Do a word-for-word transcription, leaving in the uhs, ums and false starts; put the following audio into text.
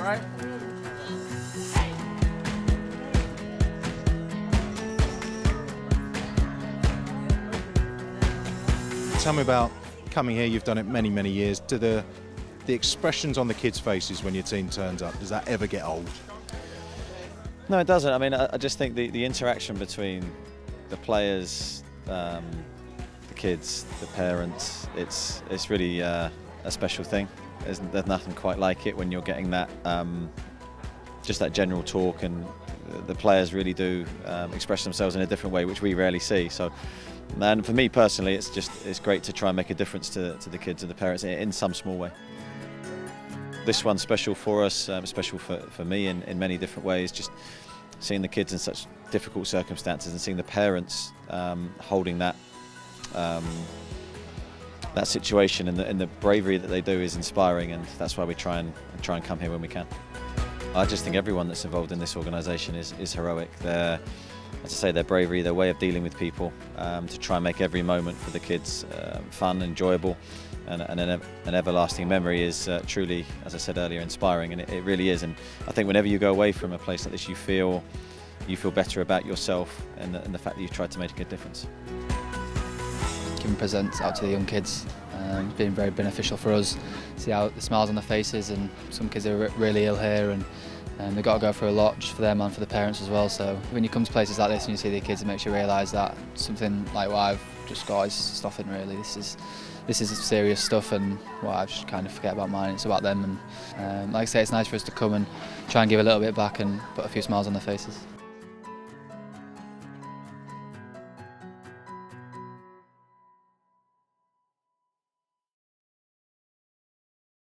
All right? Tell me about coming here. You've done it many, many years. Do the the expressions on the kids' faces when your team turns up, does that ever get old? No, it doesn't. I mean, I, I just think the, the interaction between the players, um, the kids, the parents, it's it's really uh, a special thing. There's, there's nothing quite like it when you're getting that, um, just that general talk, and the players really do um, express themselves in a different way, which we rarely see. So, and for me personally, it's just it's great to try and make a difference to, to the kids and the parents in some small way. This one's special for us, um, special for, for me in, in many different ways. Just seeing the kids in such difficult circumstances and seeing the parents um, holding that um, that situation, and the, and the bravery that they do is inspiring, and that's why we try and try and come here when we can. I just think everyone that's involved in this organisation is, is heroic. Their, as I say, their bravery, their way of dealing with people, um, to try and make every moment for the kids uh, fun, enjoyable, and, and an, an everlasting memory is uh, truly, as I said earlier, inspiring, and it, it really is. And I think whenever you go away from a place like this, you feel you feel better about yourself, and the, and the fact that you've tried to make a good difference. Giving presents out to the young kids, um, it's been very beneficial for us. See how the smiles on their faces, and some kids are really ill here, and and they've got to go through a lot, just for them and for the parents as well. So when you come to places like this and you see the kids, it makes you realise that something like what I've just got is nothing really. This is this is serious stuff, and what I just kind of forget about mine, it's about them. And um, like I say, it's nice for us to come and try and give a little bit back and put a few smiles on their faces.